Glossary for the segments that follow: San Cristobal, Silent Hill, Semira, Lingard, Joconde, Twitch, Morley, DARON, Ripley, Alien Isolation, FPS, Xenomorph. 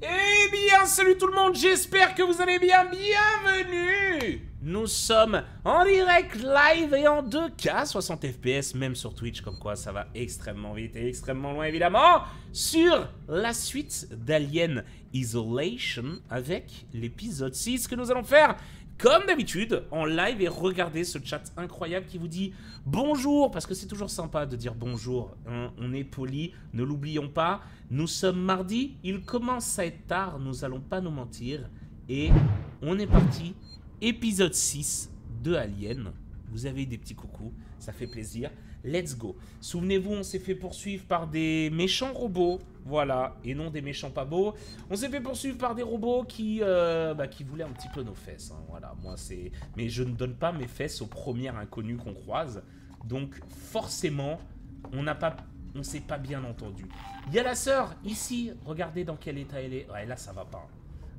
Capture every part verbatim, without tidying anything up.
Eh bien, salut tout le monde, j'espère que vous allez bien, bienvenue. Nous sommes en direct, live et en deux K, soixante F P S, même sur Twitch, comme quoi ça va extrêmement vite et extrêmement loin, évidemment, sur la suite d'Alien Isolation, avec l'épisode six que nous allons faire, comme d'habitude, en live. Et regardez ce chat incroyable qui vous dit bonjour, parce que c'est toujours sympa de dire bonjour, hein, on est poli, ne l'oublions pas. Nous sommes mardi, il commence à être tard, nous allons pas nous mentir. Et on est parti, épisode six de Alien. Vous avez des petits coucous, ça fait plaisir. Let's go. Souvenez-vous, on s'est fait poursuivre par des méchants robots, voilà, et non des méchants pas beaux. On s'est fait poursuivre par des robots qui, euh, bah, qui voulaient un petit peu nos fesses, hein, voilà. Moi, c'est, mais je ne donne pas mes fesses aux premières inconnues qu'on croise, donc forcément, on n'a pas, on s'est pas bien entendu. Il y a la sœur ici. Regardez dans quel état elle est. Ouais, là, ça va pas.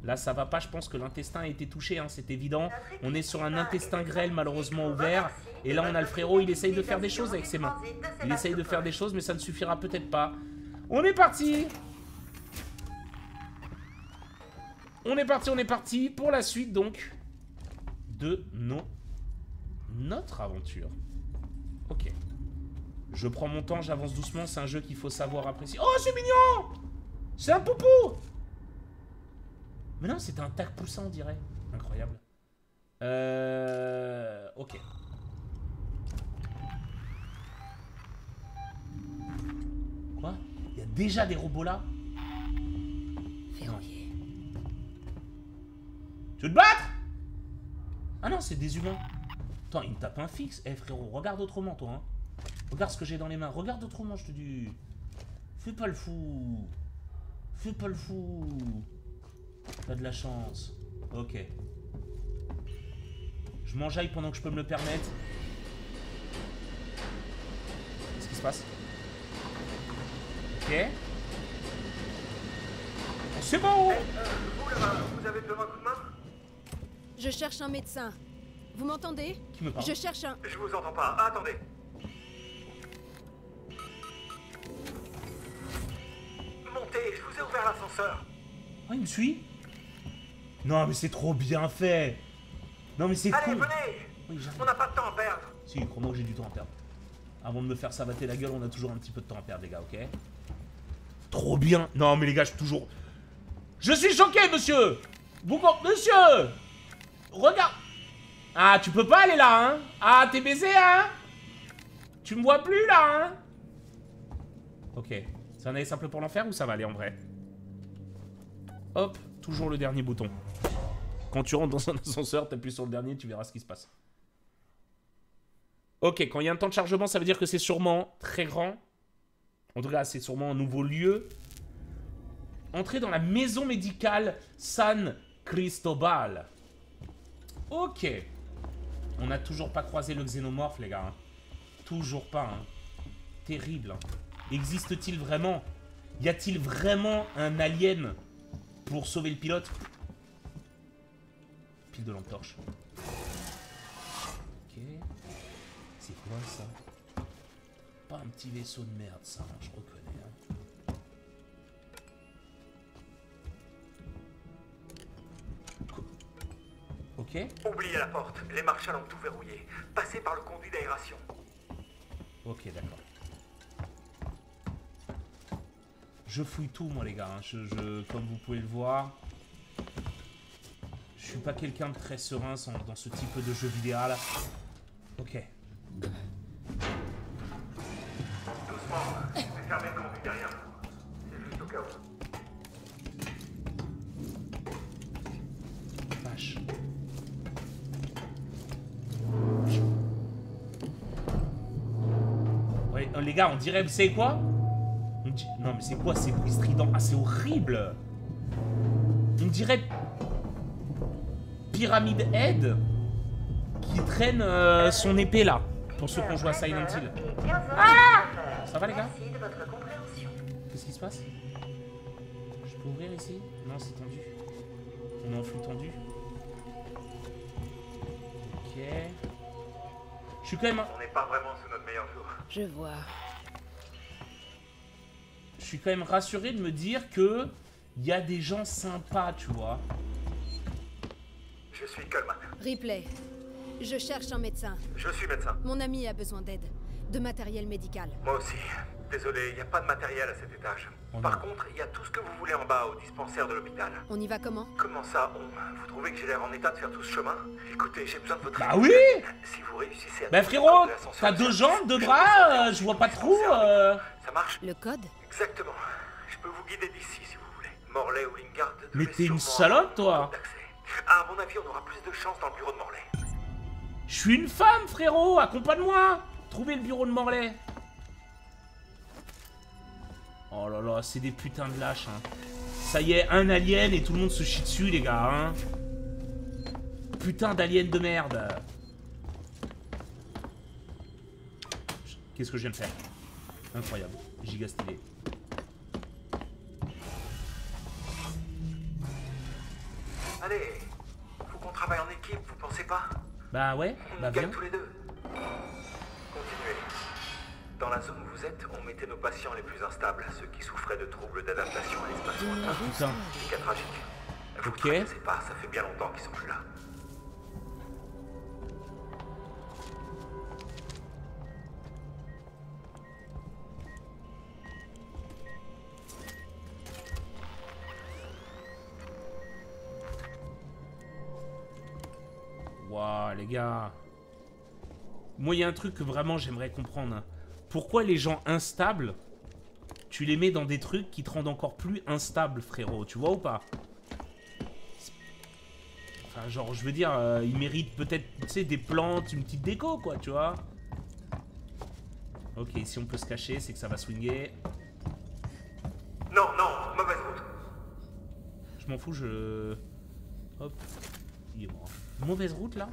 Là, ça va pas, je pense que l'intestin a été touché, hein, c'est évident. On est sur un intestin grêle malheureusement ouvert. Et là, on a le frérot, il essaye de faire des choses avec ses mains. Il essaye de faire des choses, mais ça ne suffira peut-être pas. On est parti. On est parti, on est parti pour la suite, donc, de nos... notre aventure. Ok. Je prends mon temps, j'avance doucement, c'est un jeu qu'il faut savoir apprécier. Oh, c'est mignon! C'est un poupou! Mais non, c'était un tac poussin, on dirait. Incroyable. Euh... Ok. Quoi? Il y a déjà des robots là? Ferronnier. Tu veux te battre? Ah non, c'est des humains. Attends, il me tape un fixe. Eh frérot, regarde autrement toi. Hein. Regarde ce que j'ai dans les mains. Regarde autrement, je te dis. Fais pas le fou. Fais pas le fou. T'as de la chance. Ok. Je m'enjaille pendant que je peux me le permettre. Qu'est-ce qui se passe? Ok. Oh, c'est bon. Hey, euh, vous, là-bas, vous avez besoin d'un coup de main? Je cherche un médecin. Vous m'entendez? Qui me parle? Je cherche un... Je vous entends pas. Ah, attendez. Montez, je vous ai ouvert l'ascenseur. Oh, il me suit? Non, mais c'est trop bien fait. Non, mais c'est cool. Allez, venez. Oui, on n'a pas de temps à perdre. Si, crois-moi que j'ai du temps à perdre. Avant de me faire savater la gueule, on a toujours un petit peu de temps à perdre, les gars, ok? Trop bien. Non, mais les gars, je suis toujours... Je suis choqué, monsieur. Vous... Monsieur. Regarde. Ah, tu peux pas aller là, hein? Ah, t'es baisé, hein? Tu me vois plus, là, hein? Ok. C'est un aller simple pour l'enfer ou ça va aller en vrai? Hop. Toujours le dernier bouton. Quand tu rentres dans un ascenseur, t'appuies sur le dernier, tu verras ce qui se passe. Ok, quand il y a un temps de chargement, ça veut dire que c'est sûrement très grand. En tout cas, c'est sûrement un nouveau lieu. Entrer dans la maison médicale San Cristobal. Ok. On n'a toujours pas croisé le xénomorphe, les gars. Hein. Toujours pas. Hein. Terrible. Hein. Existe-t-il vraiment? Y a-t-il vraiment un alien ? Pour sauver le pilote. Pile de lampe torche. Ok. C'est quoi ça? Pas un petit vaisseau de merde ça, hein, je reconnais. Hein. Ok. Oubliez la porte, les marches allons tout verrouiller. Passez par le conduit d'aération. Ok, d'accord. Je fouille tout, moi, les gars. Hein. Je, je, comme vous pouvez le voir, je suis pas quelqu'un de très serein sans, dans ce type de jeu vidéo, là. Ok. Doucement, je vais fermer le conduit derrière. C'est juste au cas où. Vache. Ouais, les gars, on dirait, vous savez quoi? Non mais c'est quoi ces bruits stridents? Ah c'est horrible. On dirait Pyramid Head qui traîne euh, son épée là. Pour ceux qui ont joué à Silent Hill. Ah! Ça va les gars? Qu'est-ce qui se passe? Je peux ouvrir ici? Non c'est tendu. On est en flux tendu. Ok. Je suis quand même... On n'est pas vraiment sous notre meilleur jour. Je vois. Je suis quand même rassuré de me dire que il y a des gens sympas, tu vois. Je suis Coleman. Ripley, je cherche un médecin. Je suis médecin. Mon ami a besoin d'aide, de matériel médical. Moi aussi. Désolé, il n'y a pas de matériel à cet étage. On Par a... contre, il y a tout ce que vous voulez en bas au dispensaire de l'hôpital. On y va comment? Comment ça, on... Vous trouvez que j'ai l'air en état de faire tout ce chemin? Écoutez, j'ai besoin de votre... Bah oui. Si vous réussissez à... Bah frérot, t'as deux jambes, deux bras, euh, je vois pas trop... Euh... Ça marche. Le code? Exactement. Je peux vous guider d'ici si vous voulez. Morley ou Lingard... Mais t'es une salope, toi. À mon avis, on aura plus de chance dans le bureau de Morley. Je suis une femme, frérot, accompagne-moi. Trouvez le bureau de Morley. Oh là là, c'est des putains de lâches, hein. Ça y est, un alien et tout le monde se chie dessus, les gars, hein. Putain d'alien de merde. Qu'est-ce que je viens de faire? Incroyable, giga stylé. Allez, faut qu'on travaille en équipe, vous pensez pas? Bah ouais, bah bien. Tous les deux. Continuez. Dans la zone où vous êtes, on mettait nos patients les plus instables, ceux qui souffraient de troubles d'adaptation à l'espace lointain. Putain. C'est cas tragique. Vous ne connaissez pas, ça fait bien longtemps qu'ils sont plus là. Waouh, les gars. Moi, il y a un truc que vraiment j'aimerais comprendre. Pourquoi les gens instables, tu les mets dans des trucs qui te rendent encore plus instable, frérot, tu vois ou pas? Enfin, genre, je veux dire, euh, ils méritent peut-être, tu sais, des plantes, une petite déco, quoi, tu vois? Ok, si on peut se cacher, c'est que ça va swinguer. Non, non, mauvaise route. Je m'en fous, je... Hop, il est mort. Mauvaise route, là?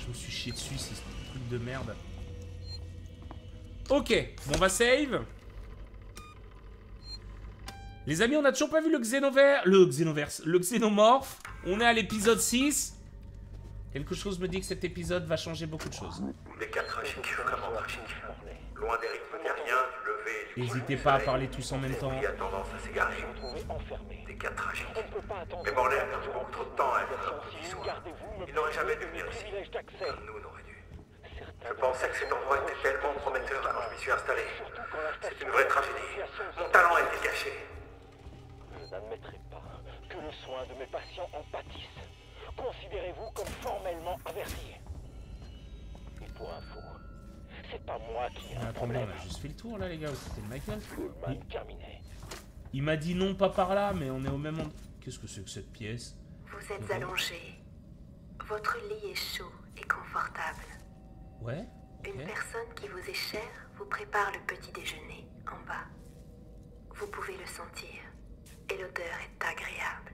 Je me suis chié dessus, c'est ce truc de merde. Ok, bon, on va save. Les amis, on n'a toujours pas vu le xénoverse, le xénoverse, le xénomorphe. On est à l'épisode six. Quelque chose me dit que cet épisode va changer beaucoup de choses. Des cas tragiques, vraiment tragiques. Loin des rythmes terriens, du lever. N'hésitez pas à parler tous en même temps. A tendance à s'égarer. Des cas tragiques. Mais Morley a perdu beaucoup trop de temps à être dissous. Il n'aurait jamais dû venir ici. Comme nous, on aurait dû. Je pensais que cet endroit était tellement prometteur quand je m'y suis installé. C'est une vraie tragédie. Mon talent a été caché. Je n'admettrai pas que le soin de mes patients en pâtisse. Considérez-vous comme formellement averti. Et pour info, c'est pas moi qui ai un problème. On a juste fait le tour là, les gars. C'était le Michael. Il m'a dit non, pas par là, mais on est au même endroit. Qu'est-ce que c'est que cette pièce? Vous êtes allongé. Votre lit est chaud et confortable. Ouais. Okay. Une personne qui vous est chère vous prépare le petit déjeuner en bas. Vous pouvez le sentir et l'odeur est agréable.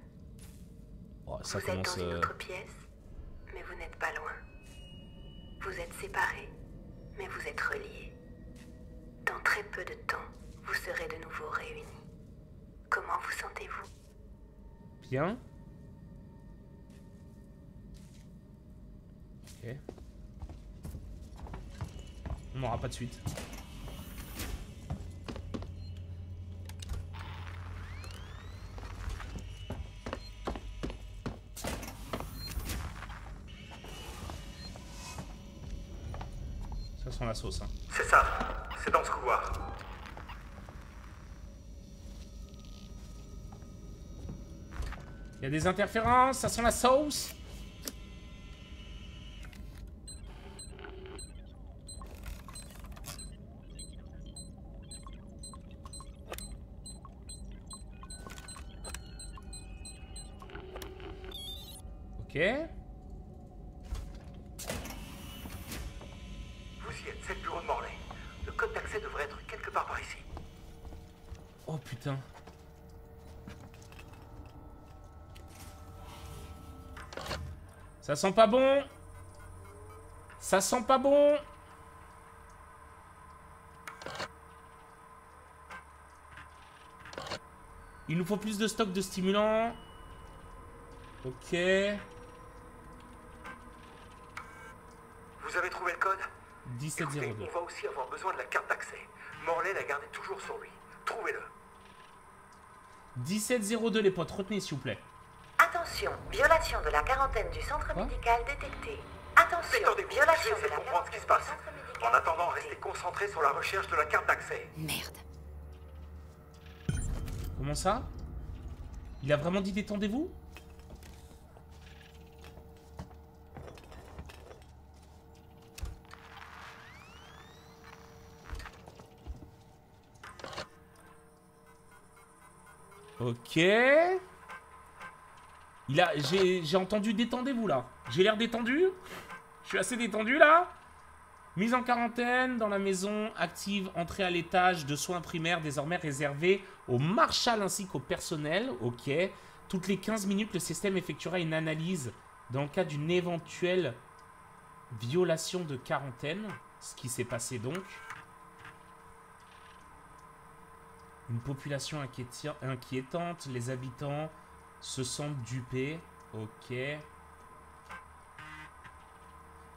Oh, ça vous commence... êtes dans une autre pièce, mais vous n'êtes pas loin. Vous êtes séparés, mais vous êtes reliés. Dans très peu de temps, vous serez de nouveau réunis. Comment vous sentez-vous? Bien. Ok. On n'aura pas de suite. Ça sent la sauce, hein. C'est ça, c'est dans ce couloir. Il y a des interférences, ça sent la sauce. Ok. Vous y êtes, c'est le bureau de Morley. Le code d'accès devrait être quelque part par ici. Oh putain. Ça sent pas bon. Ça sent pas bon. Il nous faut plus de stock de stimulants. Ok. Vous avez trouvé le code? dix-sept zéro deux. Il va aussi avoir besoin de la carte d'accès. Morley la gardait toujours sur lui. Trouvez-le. dix-sept zéro deux, les potes, retenez s'il vous plaît. Attention, violation de la quarantaine du centre Quoi médical détectée. Attention, Attendez, violation de la comprendre ce qui se passe. En attendant, restez concentrés sur la recherche de la carte d'accès. Merde. Comment ça? Il a vraiment dit détendez-vous? Ok. Il a, j'ai entendu détendez-vous là. J'ai l'air détendu. Je suis assez détendu là. Mise en quarantaine dans la maison active, entrée à l'étage de soins primaires désormais réservée aux marshals ainsi qu'au personnel. Ok. Toutes les quinze minutes, le système effectuera une analyse dans le cas d'une éventuelle violation de quarantaine. Ce qui s'est passé donc. Une population inquiétante, les habitants se sentent dupés. Ok.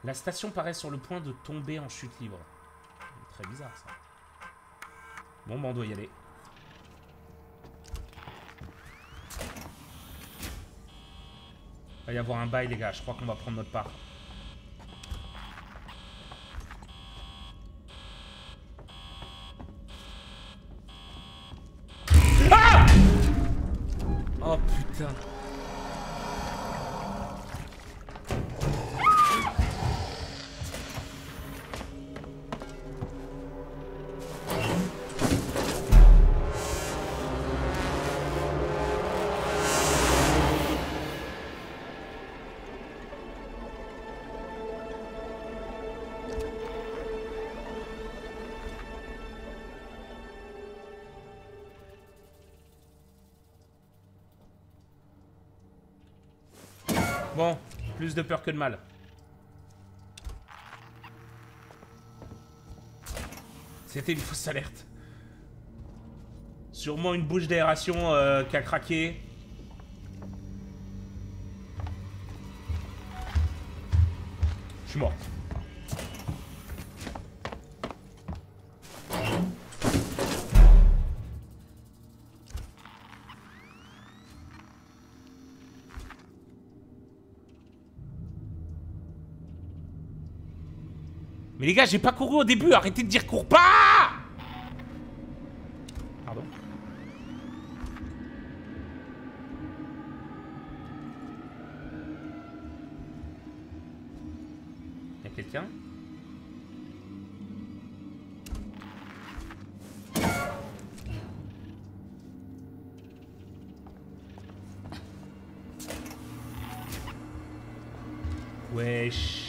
La station paraît sur le point de tomber en chute libre. Très bizarre ça. Bon, bah on doit y aller. Il va y avoir un bail les gars, je crois qu'on va prendre notre part. Bon, plus de peur que de mal. C'était une fausse alerte. Sûrement une bouche d'aération euh, qui a craqué. Je suis mort. Les gars, j'ai pas couru au début, arrêtez de dire cours pas! Pardon. Y'a quelqu'un? Wesh.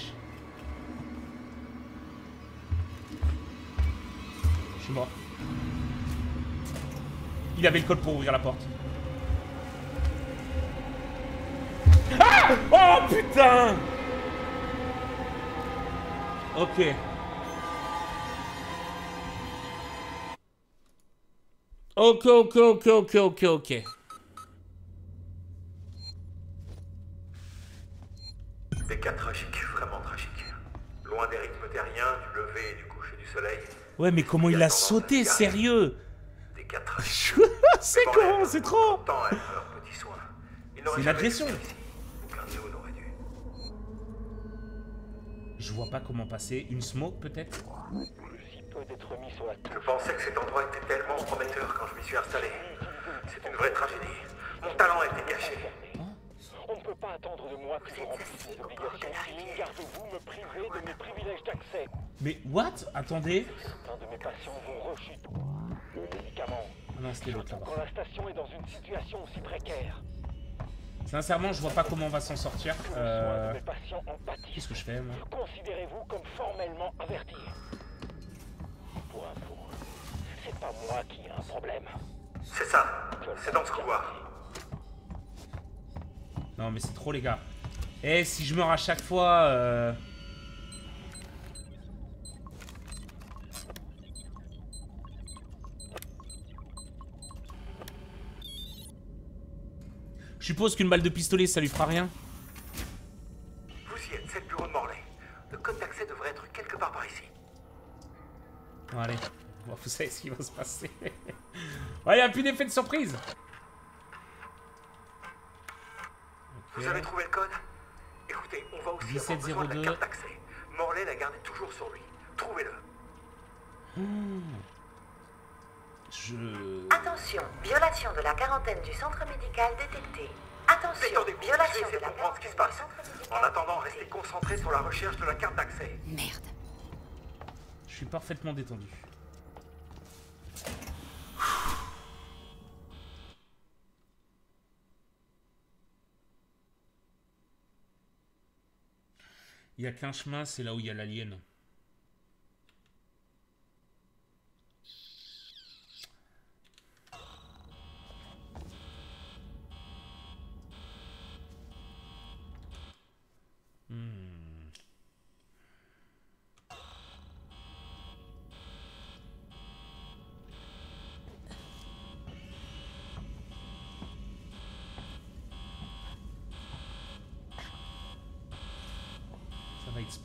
Il avait le code pour ouvrir la porte. Ah! Oh putain! Ok. Ok, ok, ok, ok, ok, ok. Des cas tragiques, vraiment tragiques. Loin des rythmes terriens, du lever et du coucher du soleil. Ouais, mais comment il a sauté, sérieux? C'est con, c'est trop. C'est une agression. Je vois pas comment passer. Une smoke peut-être. Je pensais que cet endroit était tellement prometteur quand je m'y suis installé. C'est une vraie tragédie. Mon talent a été gâché. On ne peut pas attendre de moi que je remplisse mes obligations. Gardez-vous me priver de mes privilèges d'accès. Mais what? Attendez. Certains de mes patients vont rechuter. Ah non, c'était l'autre là-bas. Sincèrement, je vois pas comment on va s'en sortir. Euh... Qu'est-ce que je fais moi? Considérez-vous comme formellement averti. Pour info, c'est pas moi qui ai un problème. C'est ça. C'est dans ce couloir. Non mais c'est trop les gars. Eh si je meurs à chaque fois. Euh... Je suppose qu'une balle de pistolet, ça lui fera rien. Vous y êtes, c'est le bureau de Morley. Le code d'accès devrait être quelque part par ici. Bon, vous savez ce qui va se passer. Ouais, il n'y a plus d'effet de surprise. Okay. Vous avez trouvé le code? Écoutez, on va aussi avoir besoin de la carte d'accès. Morley l'a gardé toujours sur lui. Trouvez-le. Hmm. Je... Attention, violation de la quarantaine du centre médical détectée. Attention, violation de la quarantaine du centre médical. En attendant, restez concentrés sur la recherche de la carte d'accès. Merde. Je suis parfaitement détendu. Il n'y a qu'un chemin, c'est là où il y a l'alien.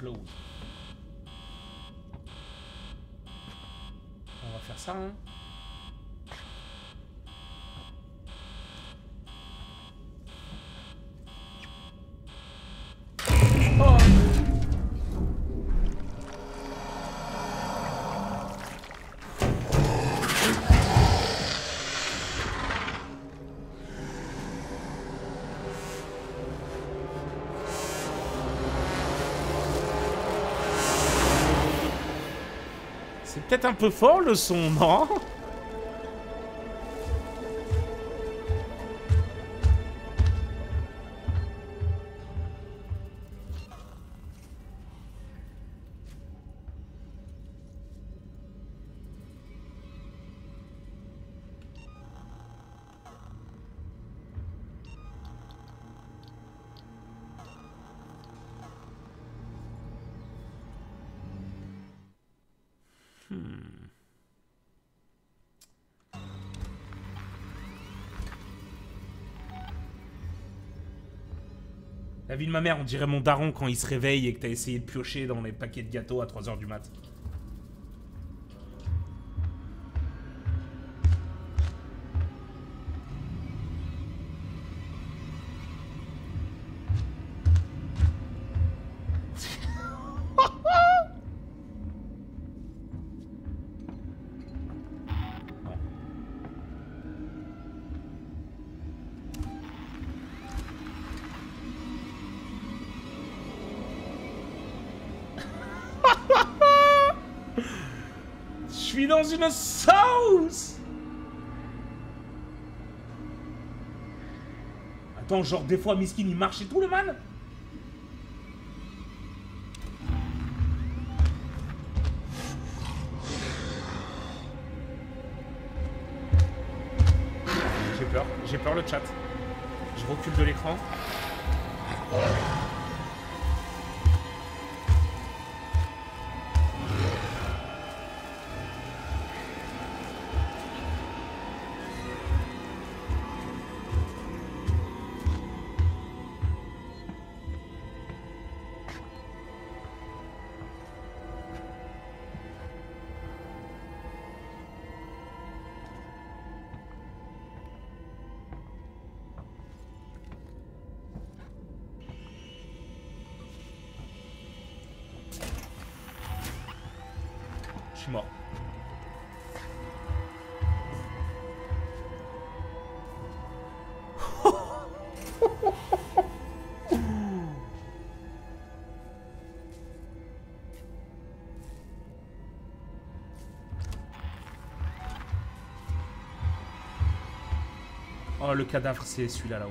On va faire ça, hein. Oh. Peut-être un peu fort le son, non? La vie de ma mère, on dirait mon daron quand il se réveille et que t'as essayé de piocher dans les paquets de gâteaux à trois heures du mat. Une sauce. Attends, genre des fois Miskin il marche et tout le man. J'ai peur, j'ai peur le chat. Je recule de l'écran. Oh, le cadavre, c'est celui-là, là-haut.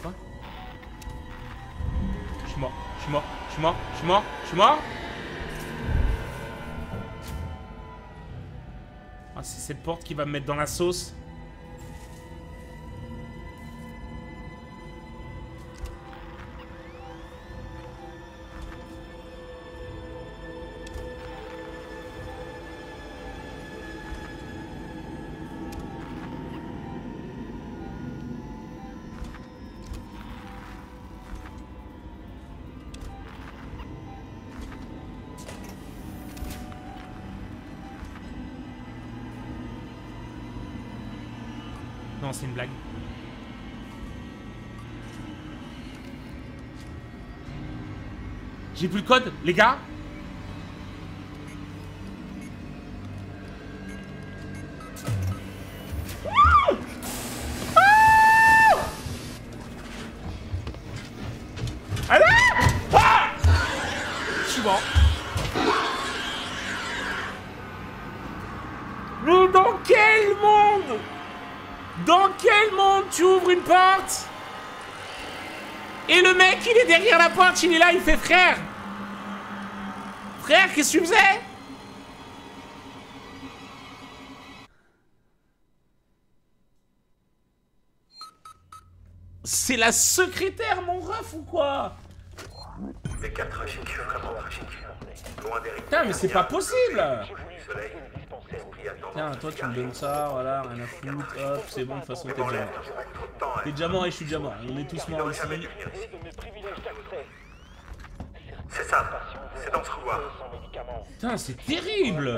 Quoi? Je suis mort, je suis mort, je suis mort, je suis mort, je suis mort. Ah, c'est cette porte qui va me mettre dans la sauce. Non, c'est une blague. J'ai plus le code, les gars. Et le mec, il est derrière la porte, il est là, il fait frère. Frère, qu'est-ce que tu faisais? C'est la secrétaire, mon ref, ou quoi? Putain, mais c'est pas possible. Tiens, toi tu me donnes ça, voilà, rien à foutre, hop, c'est bon, de toute façon t'es déjà mort. T'es déjà mort et je suis déjà mort, on est tous morts ici. C'est ça, c'est dans ce couloir. Putain, c'est terrible.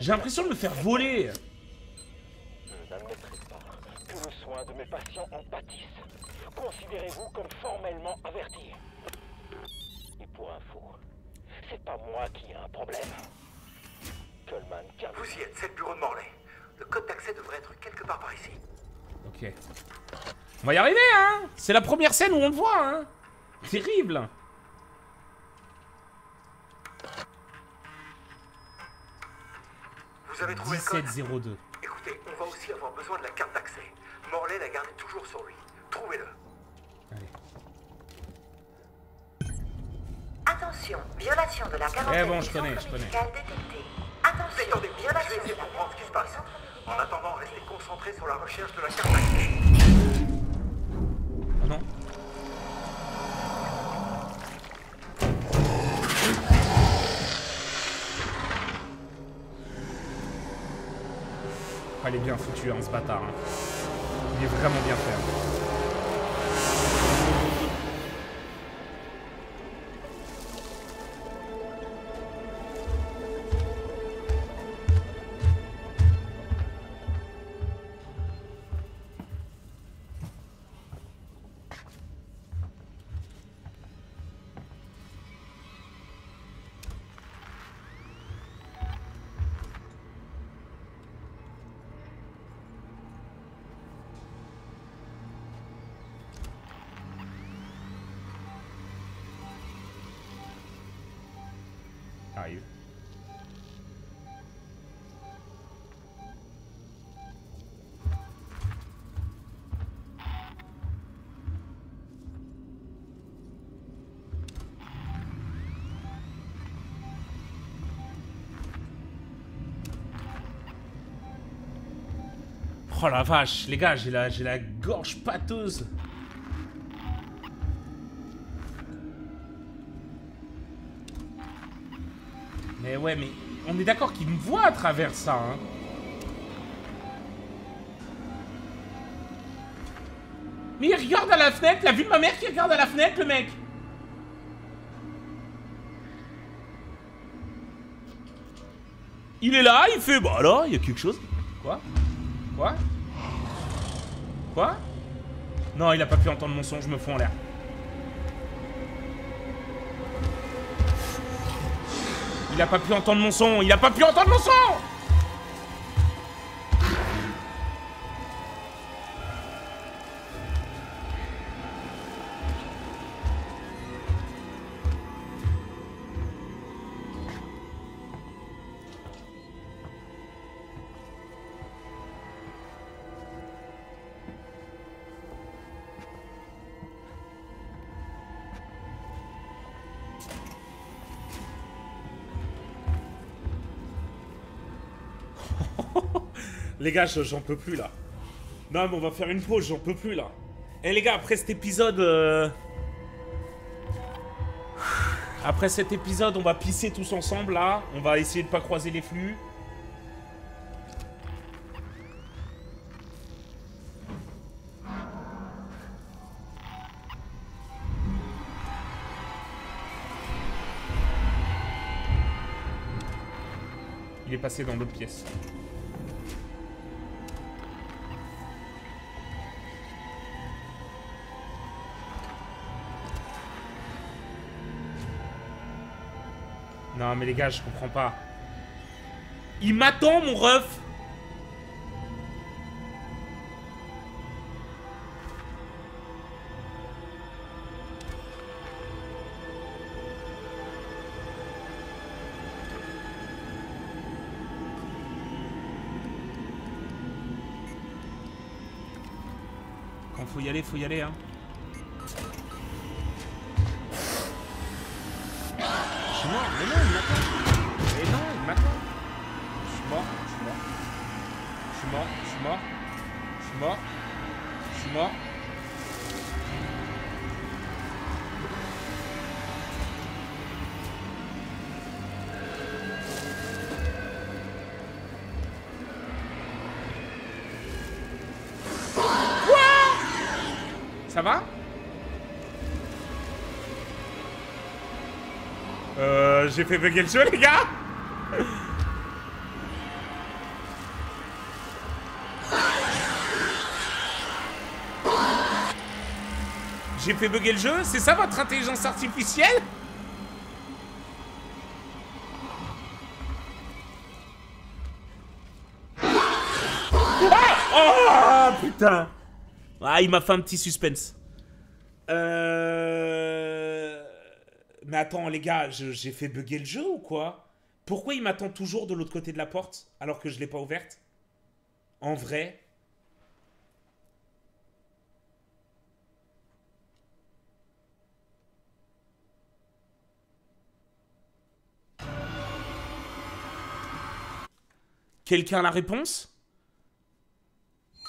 J'ai l'impression de me faire voler. Je n'admettrai pas que le soin de mes patients en pâtisse. Considérez-vous comme formellement averti. Et pour info, c'est pas moi qui ai un problème. Vous y êtes, c'est le bureau de Morley. Le code d'accès devrait être quelque part par ici. Ok. On va y arriver, hein. C'est la première scène où on le voit, hein. Terrible. Vous avez trouvé dix-sept zéro deux. Écoutez, on va aussi avoir besoin de la carte d'accès. Morley la garde toujours sur lui. Trouvez-le. Allez. Attention, violation de la garantie. Eh bon, je connais, je connais. Attendez, bien là, je vais essayer de comprendre ce qui se passe. En attendant, restez concentrés sur la recherche de la carte d'accès. Oh non. Ah, il est bien foutu, hein, ce bâtard. Hein. Il est vraiment bien fait. Hein. Oh la vache, les gars, j'ai la, j'ai la gorge pâteuse. Mais ouais, mais on est d'accord qu'il me voit à travers ça, hein. Mais il regarde à la fenêtre, la vue de ma mère qui regarde à la fenêtre, le mec. Il est là, il fait, bah là, il y a quelque chose. Quoi? Quoi? Quoi? Non, il a pas pu entendre mon son, je me fous en l'air. Il a pas pu entendre mon son, il a pas pu entendre mon son! Les gars, j'en peux plus là. Non, mais on va faire une pause, j'en peux plus là. Eh les gars, après cet épisode... Euh... Après cet épisode, on va pisser tous ensemble là. On va essayer de pas croiser les flux. Il est passé dans l'autre pièce. Non, mais les gars, je comprends pas. Il m'attend, mon ref. Quand faut y aller, faut y aller, hein. Ça va? Euh... J'ai fait bugger le jeu, les gars. J'ai fait bugger le jeu? C'est ça votre intelligence artificielle? Ah, oh putain. Ah, il m'a fait un petit suspense. Euh... Mais attends, les gars, j'ai fait bugger le jeu ou quoi? Pourquoi il m'attend toujours de l'autre côté de la porte alors que je ne l'ai pas ouverte? En vrai... Quelqu'un a la réponse?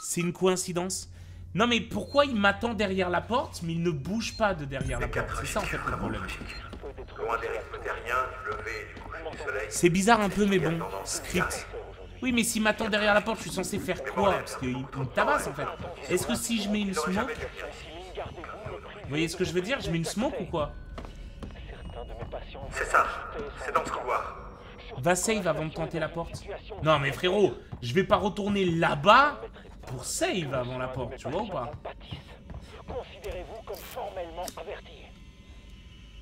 C'est une coïncidence? Non mais pourquoi il m'attend derrière la porte, mais il ne bouge pas de derrière la porte? C'est ça en fait le problème. C'est bizarre un peu mais bon, script. Oui mais s'il m'attend derrière la porte, je suis censé faire quoi? Parce qu'il me tabasse en fait. Est-ce que si je mets une smoke... Vous voyez ce que je veux dire? Je mets une smoke ou quoi? C'est ça, c'est dans ce couloir. Va save avant de tenter la porte. Non mais frérot, je vais pas retourner là-bas pour save avant la porte, tu vois ou pas?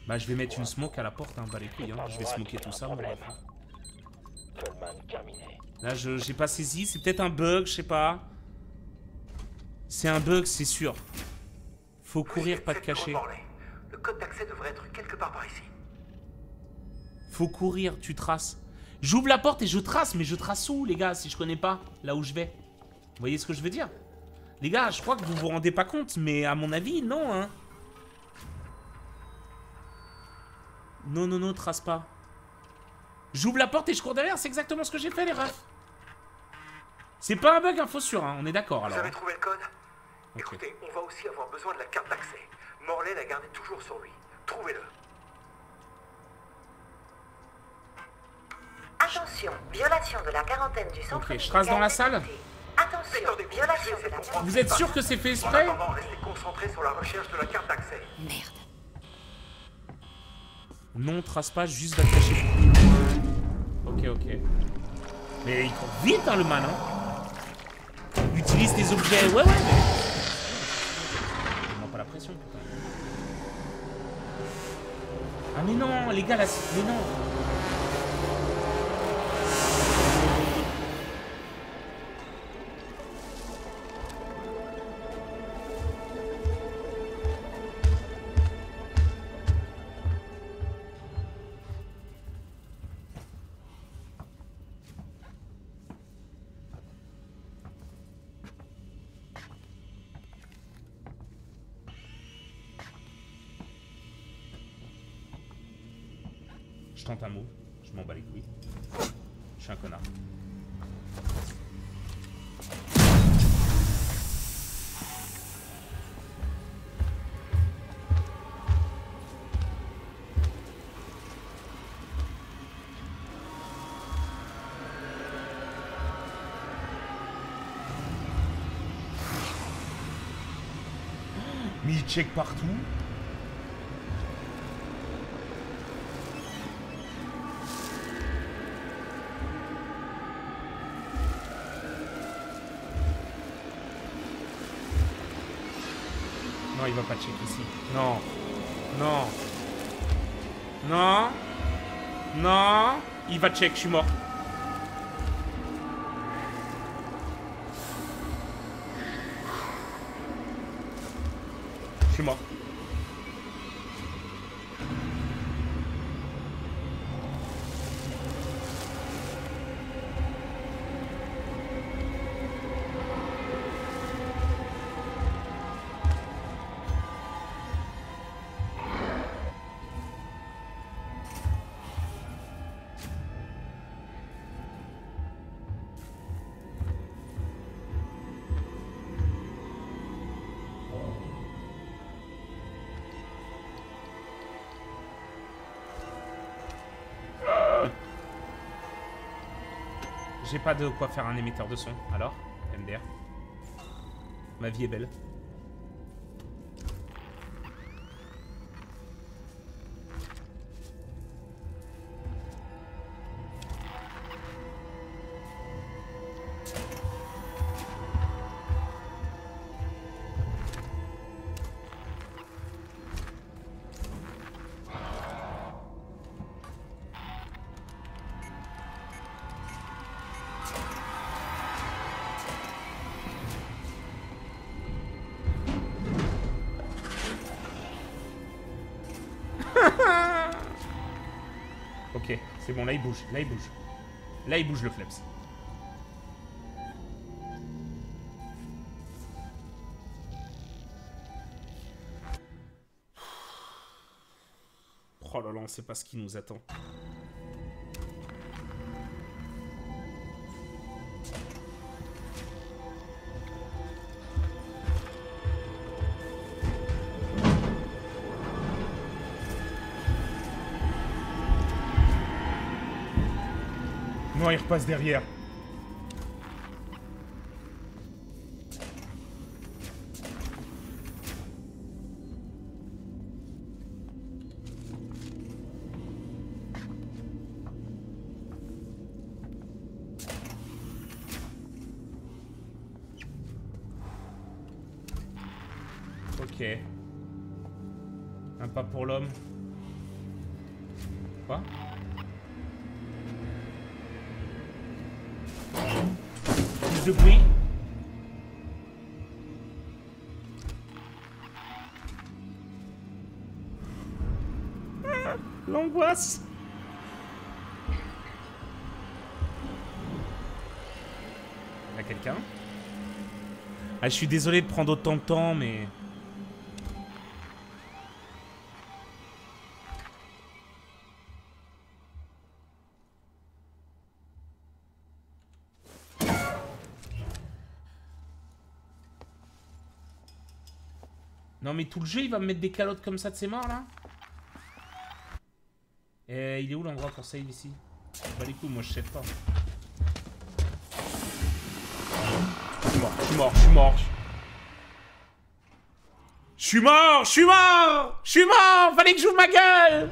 Bah je vais mettre une smoke à la porte, hein, bah les couilles, hein. Je vais smoker tout ça. Bon, ouais. Là je j'ai pas saisi, c'est peut-être un bug, je sais pas. C'est un bug, c'est sûr. Faut courir, pas te cacher. Le code d'accès devrait être quelque part par ici. Faut courir, tu traces. J'ouvre la porte et je trace, mais je trace où les gars si je connais pas là où je vais? Vous voyez ce que je veux dire? Les gars, je crois que vous vous rendez pas compte, mais à mon avis, non, hein. Non, non, non, trace pas. J'ouvre la porte et je cours derrière, c'est exactement ce que j'ai fait, les refs. C'est pas un bug, info sûr, hein, on est d'accord, alors. Vous avez trouvé le code? Okay. Écoutez, on va aussi avoir besoin de la carte d'accès. Morley l'a gardée toujours sur lui. Trouvez-le. Attention, violation de la quarantaine du centre... Ok, je trace dans la salle. Attention, violation de la... Vous êtes sûr que c'est fait exprès? En attendant, restez concentrés sur la recherche de la carte d'accès. Merde. Non, trace pas, juste va cacher. Ok, ok. Mais il court vite, hein, le man, hein. Il utilise des objets, ouais, ouais, mais... On n'a pas la pression, putain. Ah mais non, les gars, là, mais non. Je tente un mot, je m'en bats les couilles. Je suis un connard. Mais il check partout. Il va pas check ici. Non. Non. Non. Non. Il va check, je suis mort. Je suis mort. J'ai pas de quoi faire un émetteur de son, alors, M D R. Ma vie est belle. C'est bon, là il bouge, là il bouge. Là il bouge le fleps. Oh là là, on sait pas ce qui nous attend. Il repasse derrière. Ok. Un pas pour l'homme. Quoi ? De bruit. Ah, l'angoisse. Il y a quelqu'un. Ah, je suis désolé de prendre autant de temps, mais... Non mais tout le jeu il va me mettre des calottes comme ça de ses morts là. Et il est où l'endroit pour save ici? Bah les coups, moi je sais pas. Je suis mort, je suis mort, je suis mort. Je suis mort, je suis mort, je suis mort, fallait que j'ouvre ma gueule.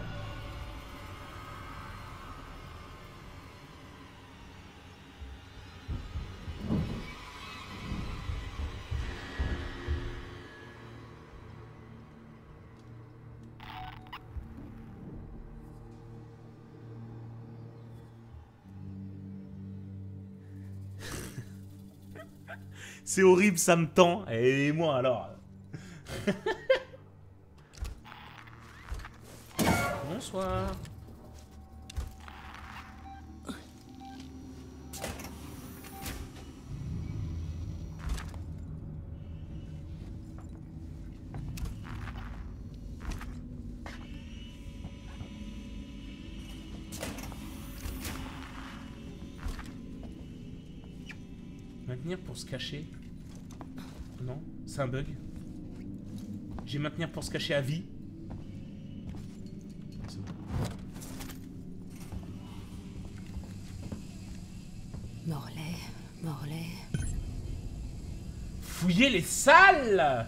C'est horrible, ça me tend. Et moi alors. Bonsoir. Maintenir pour se cacher. Non, c'est un bug. J'ai maintenir pour se cacher à vie. Morley, Morley. Fouillez les salles.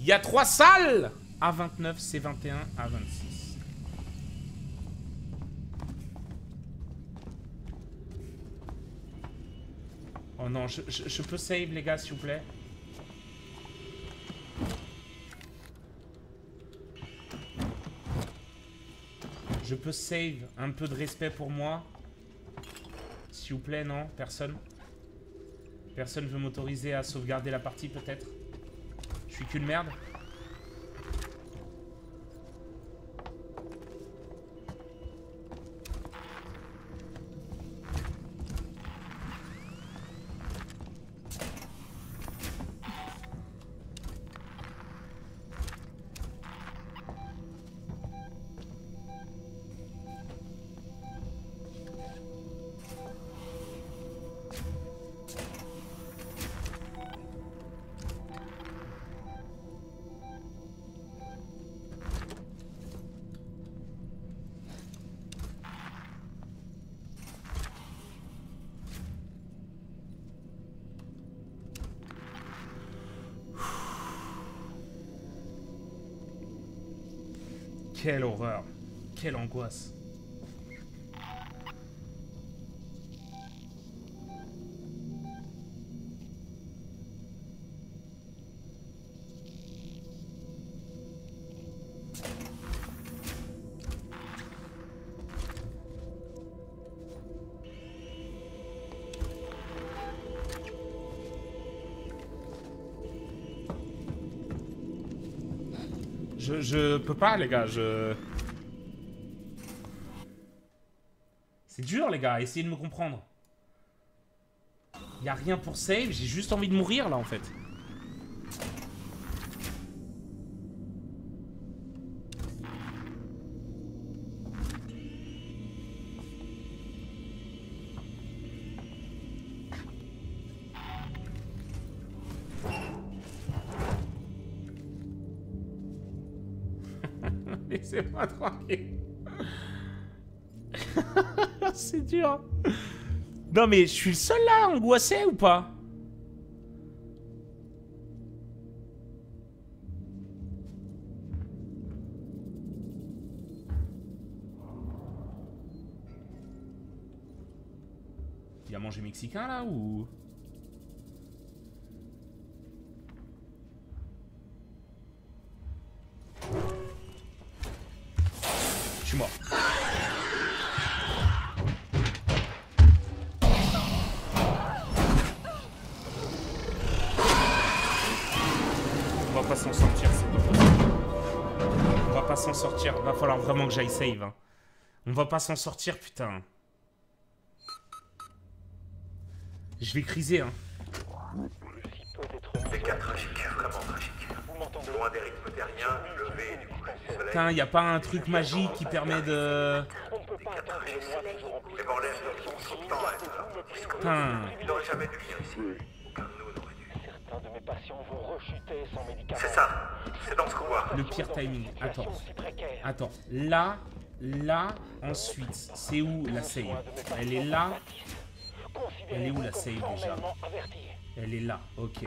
Il y a trois salles. A vingt-neuf, C vingt et un, A vingt-six. Oh non, je, je, je peux save les gars, s'il vous plaît. Je peux save. Un peu de respect pour moi. S'il vous plaît, non? Personne? Personne veut m'autoriser à sauvegarder la partie, peut-être? Je suis qu'une merde. Quelle horreur, quelle angoisse. Je, je peux pas, les gars, je... C'est dur, les gars, essayez de me comprendre. Y'a rien pour save, j'ai juste envie de mourir, là, en fait. Laissez-moi tranquille. C'est dur. Non mais je suis le seul là angoissé ou pas? Il y a mangé mexicain là ou... Alors vraiment que j'aille save. Hein. On va pas s'en sortir, putain. Je vais criser. Hein. C'est tragique, vraiment tragique. Vous m'entendez? Loin des rythmes terriens, levé et du coucher du soleil. Putain, y a pas un truc magique qui permet de... On ne peut pas atteindre le soleil. Les bordels ne sont tout le temps là. Putain. Ils n'auraient jamais dû venir ici. Aucun de nous n'aurait dû. Certains de mes patients vont rechuter sans médicaments. C'est ça. C'est dans ce couloir. Le pire timing. Attends. Attends. Là, là, ensuite. C'est où la save? Elle est là. Elle est où la save déjà? Elle est là. Ok.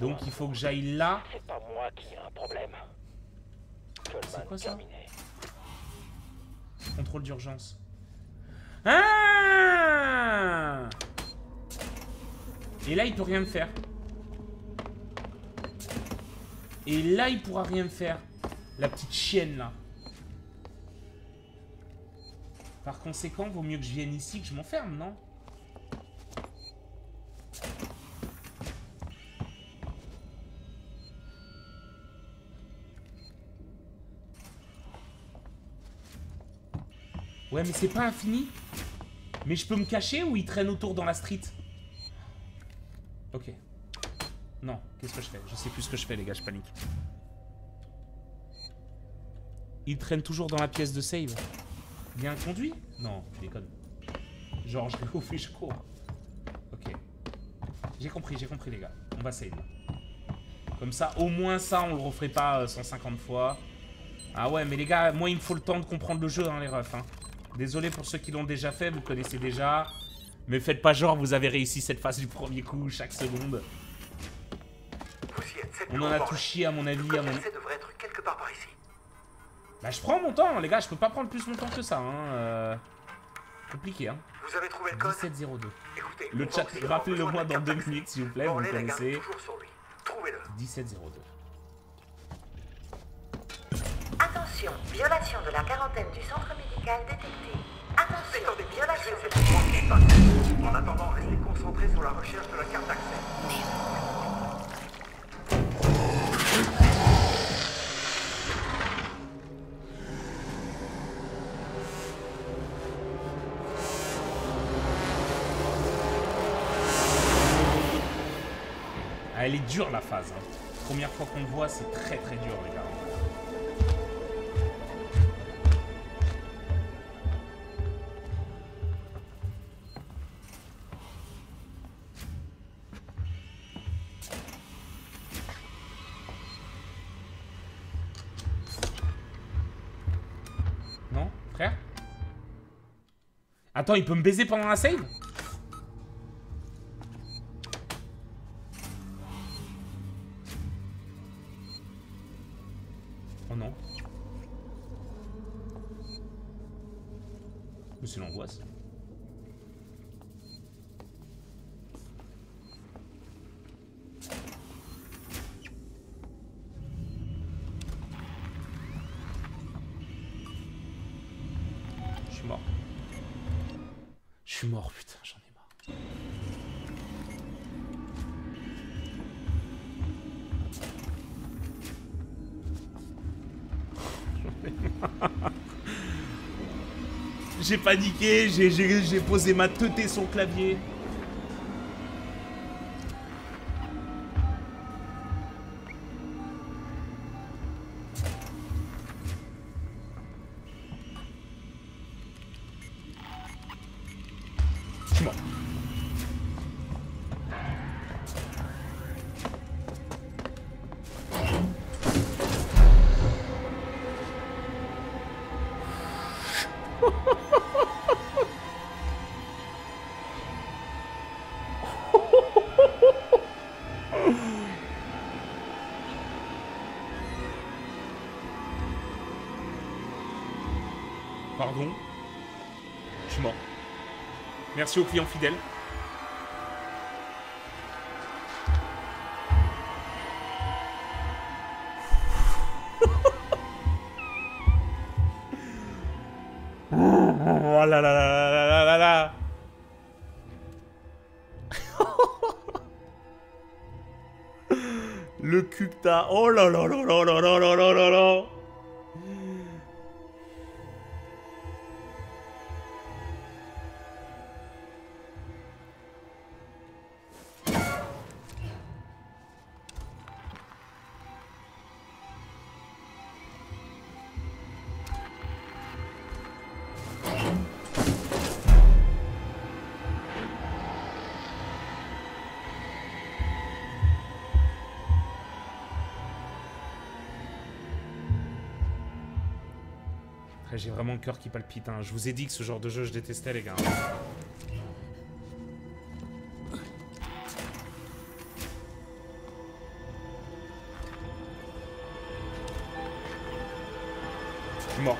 Donc il faut que j'aille là. C'est pas moi qui ai un problème. C'est quoi ça? Contrôle d'urgence. Ah! Et là, il peut rien me faire. Et là, il pourra rien me faire. La petite chienne, là. Par conséquent, vaut mieux que je vienne ici que je m'enferme, non? Ouais, mais c'est pas infini. Mais je peux me cacher ou il traîne autour dans la street? Ok. Non, qu'est-ce que je fais? Je sais plus ce que je fais, les gars, je panique. Il traîne toujours dans la pièce de save. Il y a un conduit? Non, je déconne. Genre, je réouvre et je cours. Ok. J'ai compris, j'ai compris, les gars. On va save. Comme ça, au moins ça, on le referait pas cent cinquante fois. Ah ouais, mais les gars, moi, il me faut le temps de comprendre le jeu, hein, les refs. Hein. Désolé pour ceux qui l'ont déjà fait, vous connaissez déjà. Mais faites pas genre, vous avez réussi cette phase du premier coup, chaque seconde. On en a tout chié à mon avis. À mon... Être quelque part par ici. Bah je prends mon temps les gars, je peux pas prendre plus mon temps que ça. Hein. Euh... Compliqué hein. Vous avez trouvé le code dix-sept zéro deux. Écoutez, le chat, rappelez-le moi dans deux minutes s'il vous plaît, Morley, vous me connaissez. dix-sept zéro deux. Attention, Attention, violation de la quarantaine du centre médical détectée. Attention, violation de la quarantaine. En attendant, restez concentrés sur la recherche de la carte d'accès. Elle est dure la phase, hein. Première fois qu'on le voit, c'est très très dur les gars. Non, frère? Attends, il peut me baiser pendant la save? C'est l'angoisse. Je suis mort. Je suis mort, putain, j'en ai marre. J'en ai marre. J'ai paniqué, j'ai posé ma teuté sur le clavier. Merci aux clients fidèles. Oh là là là là là là. Le cul que t'as. Oh là là là là là là là là là. J'ai vraiment le cœur qui palpite, hein. Je vous ai dit que ce genre de jeu, je détestais, les gars. Je suis mort.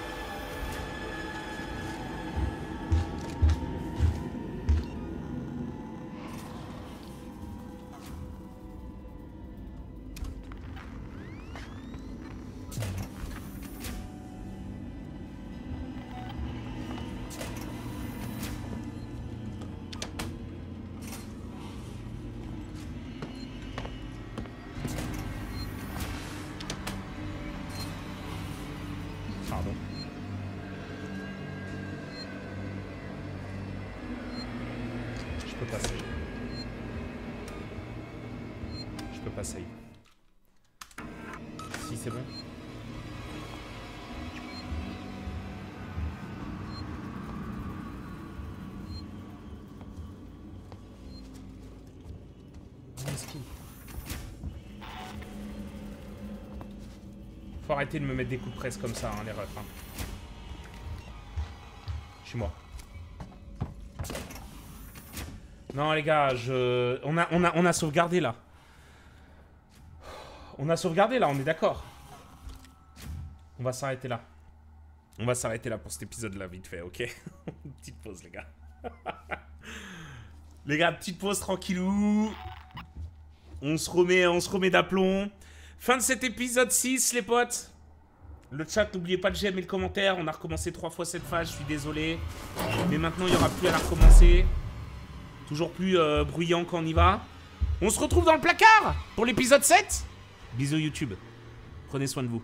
Faut arrêter de me mettre des coups de presse comme ça, hein, les refs. Hein. Je suis mort. Non, les gars, je... on a, on a, on a sauvegardé là. On a sauvegardé là, on est d'accord. On va s'arrêter là. On va s'arrêter là pour cet épisode-là, vite fait, ok? Petite pause, les gars. Les gars, petite pause tranquillou. On se remet, on se remet d'aplomb. Fin de cet épisode six, les potes. Le chat, n'oubliez pas de j'aime et le commentaire. On a recommencé trois fois cette phase, je suis désolé. Mais maintenant, il n'y aura plus à la recommencer. Toujours plus euh, bruyant quand on y va. On se retrouve dans le placard pour l'épisode sept. Bisous YouTube. Prenez soin de vous.